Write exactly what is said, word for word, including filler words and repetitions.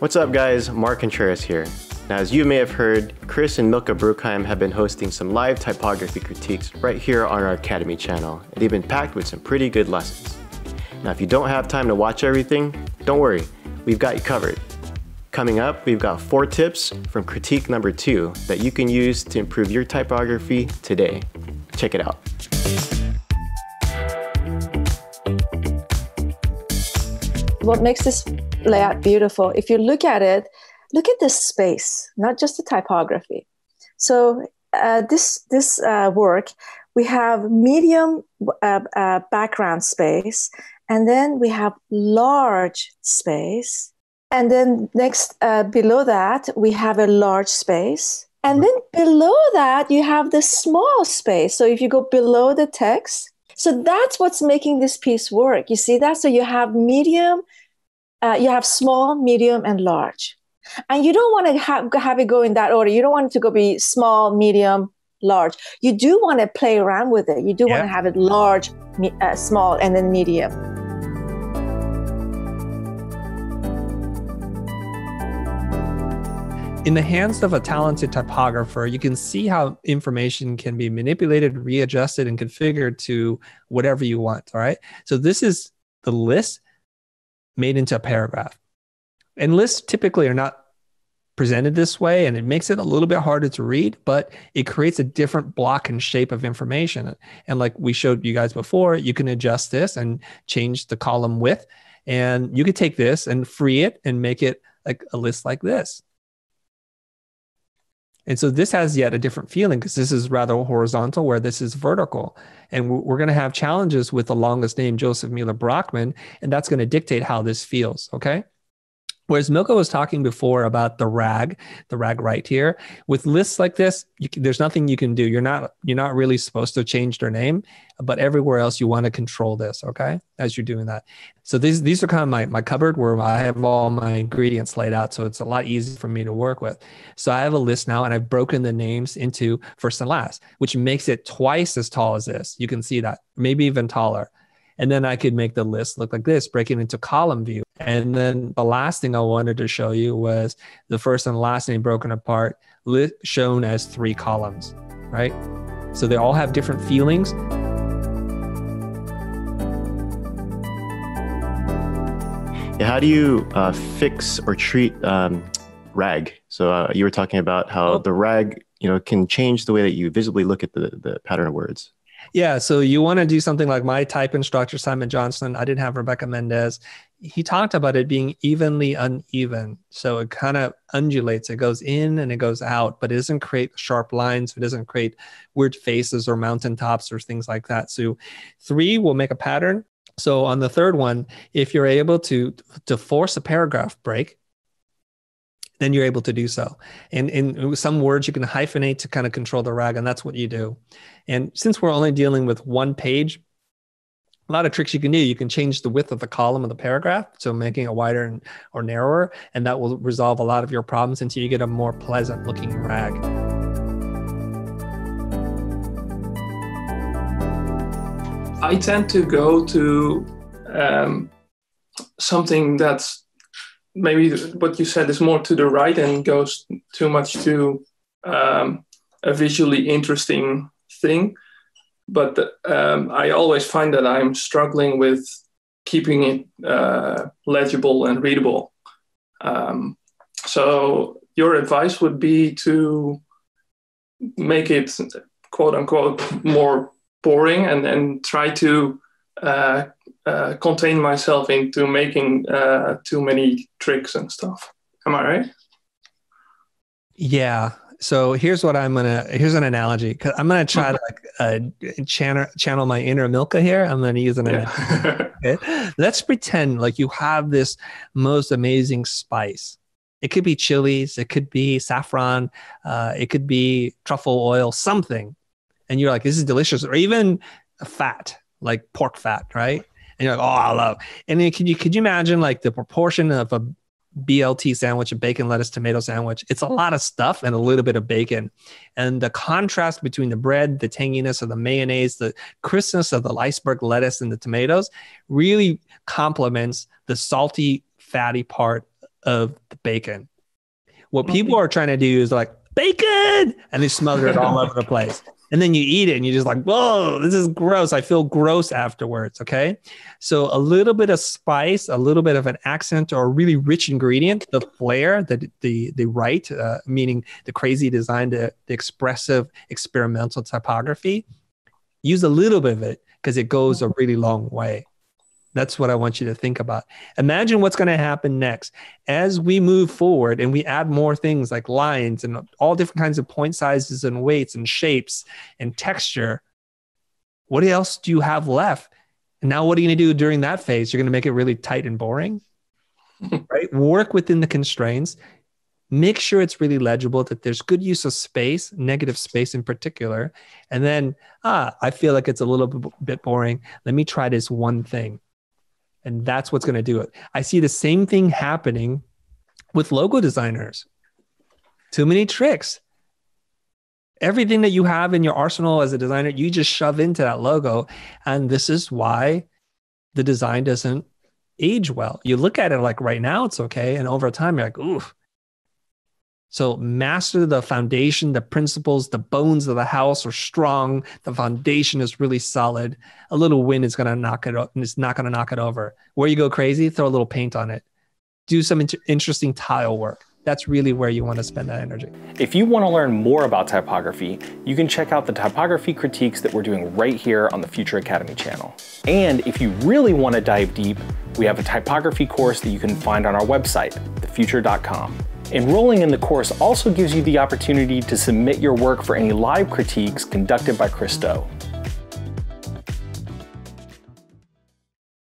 What's up guys, Mark Contreras here. Now as you may have heard, Chris and Milka Brookheim have been hosting some live typography critiques right here on our Academy channel. And they've been packed with some pretty good lessons. Now if you don't have time to watch everything, don't worry, we've got you covered. Coming up, we've got four tips from critique number two that you can use to improve your typography today. Check it out. What makes this layout beautiful? If you look at it, look at the space, not just the typography. So uh, this, this uh, work, we have medium uh, uh, background space, and then we have large space. And then next, uh, below that, we have a large space. And then below that, you have the small space. So if you go below the text, so that's what's making this piece work. You see that? So you have medium, uh, you have small, medium, and large. And you don't want to have, have it go in that order. You don't want it to go be small, medium, large. You do want to play around with it. You do yeah. want to have it large, me, uh, small, and then medium. In the hands of a talented typographer, you can see how information can be manipulated, readjusted, and configured to whatever you want, all right? So this is the list made into a paragraph. And lists typically are not presented this way, and it makes it a little bit harder to read, but it creates a different block and shape of information. And like we showed you guys before, you can adjust this and change the column width, and you could take this and free it and make it like a list like this. And so this has yet a different feeling because this is rather horizontal where this is vertical. And we're going to have challenges with the longest name, Joseph Mueller Brockman, and that's going to dictate how this feels, okay? Whereas Milka was talking before about the rag, the rag right here. With lists like this, you can, there's nothing you can do. You're not, you're not really supposed to change their name, but everywhere else you want to control this, okay, as you're doing that. So these, these are kind of my, my cupboard where I have all my ingredients laid out, so it's a lot easier for me to work with. So I have a list now, and I've broken the names into first and last, which makes it twice as tall as this. You can see that, maybe even taller. And then I could make the list look like this, break it into column view. And then the last thing I wanted to show you was the first and last name broken apart, lit, shown as three columns, right? So they all have different feelings. Yeah, how do you uh, fix or treat um, rag? So uh, you were talking about how oh. the rag, you know, can change the way that you visibly look at the, the pattern of words. Yeah, so you want to do something like my type instructor, Simon Johnson. I didn't have Rebecca Mendez. He talked about it being evenly uneven. So it kind of undulates. It goes in and it goes out, but it doesn't create sharp lines. It doesn't create weird faces or mountaintops or things like that. So three will make a pattern. So on the third one, if you're able to, to force a paragraph break, then you're able to do so. And in some words, you can hyphenate to kind of control the rag, and that's what you do. And since we're only dealing with one page, a lot of tricks you can do. You can change the width of the column of the paragraph, so making it wider and, or narrower, and that will resolve a lot of your problems until you get a more pleasant looking rag. I tend to go to um, something that's maybe what you said is more to the right and goes too much to um, a visually interesting thing. But um, I always find that I'm struggling with keeping it uh, legible and readable. Um, so your advice would be to make it, quote unquote, more boring and, and try to Uh, uh, contain myself into making uh, too many tricks and stuff. Am I right? Yeah. So here's what I'm gonna. Here's an analogy. Cause I'm gonna try to like uh, channel channel my inner Milka here. I'm gonna use an analogy. Yeah. Okay? Let's pretend like you have this most amazing spice. It could be chilies. It could be saffron. Uh, it could be truffle oil. Something. And you're like, this is delicious. Or even fat. Like pork fat, right? And you're like, oh, I love. And then could you could you imagine like the proportion of a B L T sandwich, a bacon, lettuce, tomato sandwich? It's a lot of stuff and a little bit of bacon, and the contrast between the bread, the tanginess of the mayonnaise, the crispness of the iceberg lettuce and the tomatoes, really complements the salty, fatty part of the bacon. What people are trying to do is like, bacon, and they smother it all over the place. And then you eat it and you're just like, whoa, this is gross. I feel gross afterwards, okay? So a little bit of spice, a little bit of an accent or a really rich ingredient, the flair, the the the right, uh, meaning the crazy design, the, the expressive experimental typography, use a little bit of it because it goes a really long way. That's what I want you to think about. Imagine what's going to happen next. As we move forward and we add more things like lines and all different kinds of point sizes and weights and shapes and texture, what else do you have left? And now what are you going to do during that phase? You're going to make it really tight and boring, right? Work within the constraints. Make sure it's really legible, that there's good use of space, negative space in particular. And then, ah, I feel like it's a little bit boring. Let me try this one thing. And that's what's going to do it. I see the same thing happening with logo designers. Too many tricks. Everything that you have in your arsenal as a designer, you just shove into that logo. And this is why the design doesn't age well. You look at it like right now, it's okay. And over time, you're like, oof. So master the foundation, the principles, the bones of the house are strong. The foundation is really solid. A little wind is going to knock it up, and it's not going to knock it over. Where you go crazy, throw a little paint on it. Do some inter- interesting tile work. That's really where you want to spend that energy. If you want to learn more about typography, you can check out the typography critiques that we're doing right here on the Futur Academy channel. And if you really want to dive deep, we have a typography course that you can find on our website, the futur dot com. Enrolling in the course also gives you the opportunity to submit your work for any live critiques conducted by Chris Do.